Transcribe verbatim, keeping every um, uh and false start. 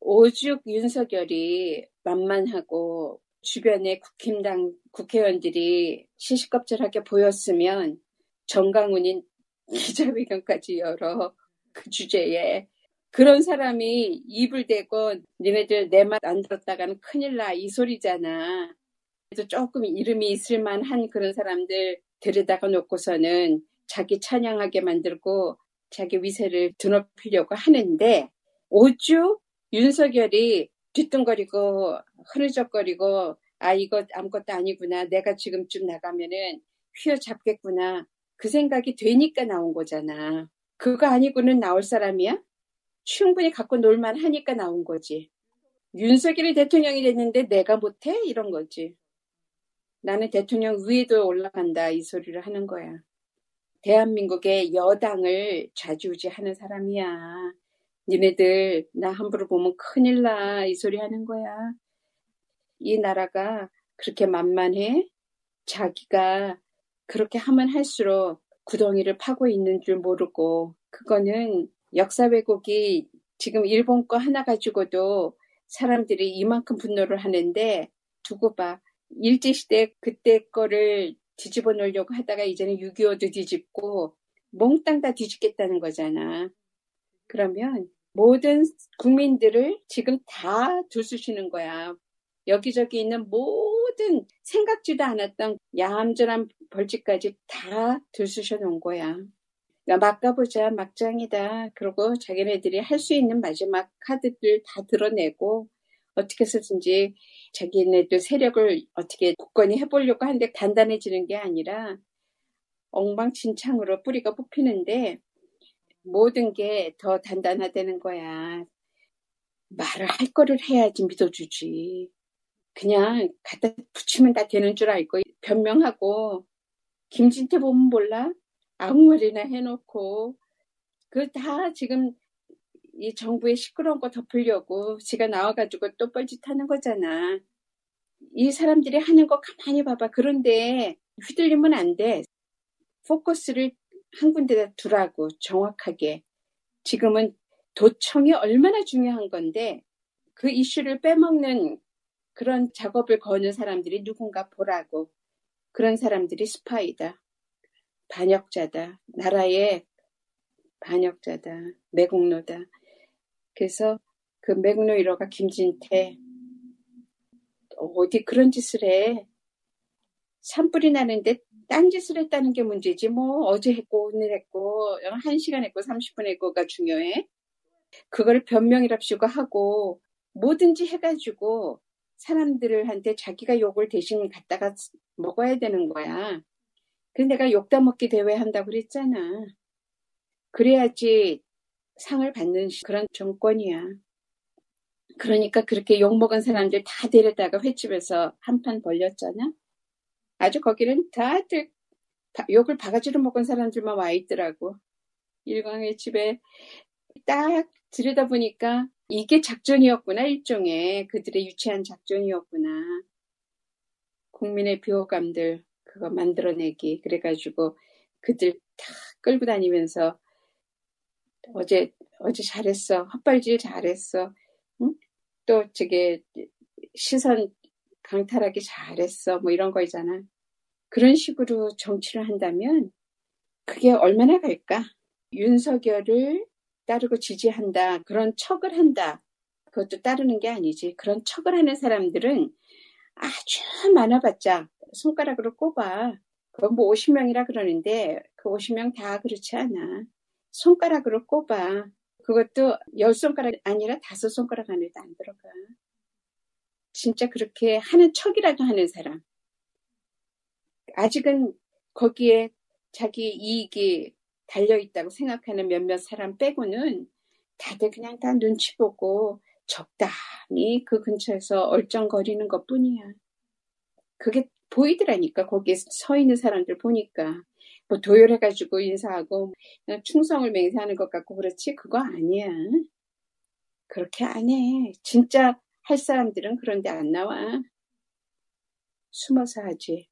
오죽 윤석열이 만만하고 주변의 국힘당 국회의원들이 시시껍질하게 보였으면 정강훈인 기자회견까지 열어 그 주제에 그런 사람이 입을 대고 니네들 내 말 안 들었다가는 큰일 나 이 소리잖아. 그래도 조금 이름이 있을 만한 그런 사람들 들여다가 놓고서는 자기 찬양하게 만들고 자기 위세를 드높이려고 하는데 오죽 윤석열이 뒤뚱거리고 흐느적거리고 아 이거 아무것도 아니구나 내가 지금쯤 나가면은 휘어잡겠구나 그 생각이 되니까 나온 거잖아. 그거 아니고는 나올 사람이야? 충분히 갖고 놀만 하니까 나온 거지. 윤석열이 대통령이 됐는데 내가 못해? 이런 거지. 나는 대통령 위에도 올라간다 이 소리를 하는 거야. 대한민국의 여당을 좌지우지하는 사람이야. 니네들 나 함부로 보면 큰일 나 이 소리 하는 거야. 이 나라가 그렇게 만만해? 자기가 그렇게 하면 할수록 구덩이를 파고 있는 줄 모르고 그거는 역사 왜곡이 지금 일본 거 하나 가지고도 사람들이 이만큼 분노를 하는데 두고 봐. 일제시대 그때 거를 뒤집어 놓으려고 하다가 이제는 육이오도 뒤집고 몽땅 다 뒤집겠다는 거잖아. 그러면 모든 국민들을 지금 다 들쑤시는 거야. 여기저기 있는 모든 생각지도 않았던 야암전한 벌집까지 다 들쑤셔 놓은 거야. 그러니까 막 가보자 막장이다. 그러고 자기네들이 할 수 있는 마지막 카드들 다 드러내고 어떻게 해서든지 자기네들 세력을 어떻게 굳건히 해보려고 하는데 단단해지는 게 아니라 엉망진창으로 뿌리가 뽑히는데 모든 게 더 단단하다는 거야. 말을 할 거를 해야지 믿어주지. 그냥 갖다 붙이면 다 되는 줄 알고 변명하고 김진태 보면 몰라? 아무 말이나 해놓고 그 다 지금 이 정부의 시끄러운 거 덮으려고 지가 나와가지고 또 뻘짓하는 거잖아. 이 사람들이 하는 거 가만히 봐봐. 그런데 휘둘리면 안 돼. 포커스를 한 군데다 두라고 정확하게. 지금은 도청이 얼마나 중요한 건데 그 이슈를 빼먹는 그런 작업을 거는 사람들이 누군가 보라고. 그런 사람들이 스파이다. 반역자다. 나라의 반역자다. 매국노다. 그래서 그 매국노 일호가 김진태. 어디 그런 짓을 해. 산불이 나는데 딴짓을 했다는 게 문제지. 뭐 어제 했고 오늘 했고 한 시간 했고 삼십 분 했고가 중요해. 그걸 변명이랍시고 하고 뭐든지 해가지고 사람들한테 자기가 욕을 대신 갖다가 먹어야 되는 거야. 근데 내가 욕 다 먹기 대회 한다고 그랬잖아. 그래야지 상을 받는 그런 정권이야. 그러니까 그렇게 욕 먹은 사람들 다 데려다가 횟집에서 한판 벌렸잖아. 아주 거기는 다들 욕을 바가지로 먹은 사람들만 와 있더라고. 일광의 집에 딱 들여다보니까 이게 작전이었구나. 일종의 그들의 유치한 작전이었구나. 국민의 비호감들 그거 만들어내기. 그래가지고 그들 다 끌고 다니면서 어제 어제 잘했어. 헛발질 잘했어. 응? 또 저게 시선 강탈하기 잘했어. 뭐 이런 거잖아. 그런 식으로 정치를 한다면 그게 얼마나 갈까? 윤석열을 따르고 지지한다. 그런 척을 한다. 그것도 따르는 게 아니지. 그런 척을 하는 사람들은 아주 많아봤자 손가락으로 꼽아. 그건 뭐 오십 명이라 그러는데 그 오십 명 다 그렇지 않아. 손가락으로 꼽아. 그것도 열 손가락 아니라 다섯 손가락 안에도 안 들어가. 진짜 그렇게 하는 척이라도 하는 사람. 아직은 거기에 자기 이익이 달려있다고 생각하는 몇몇 사람 빼고는 다들 그냥 다 눈치 보고 적당히 그 근처에서 얼쩡거리는 것뿐이야. 그게 보이더라니까. 거기에 서 있는 사람들 보니까 뭐 도열해가지고 인사하고 충성을 맹세하는 것 같고 그렇지 그거 아니야. 그렇게 안 해. 진짜 할 사람들은 그런데 안 나와. 숨어서 하지.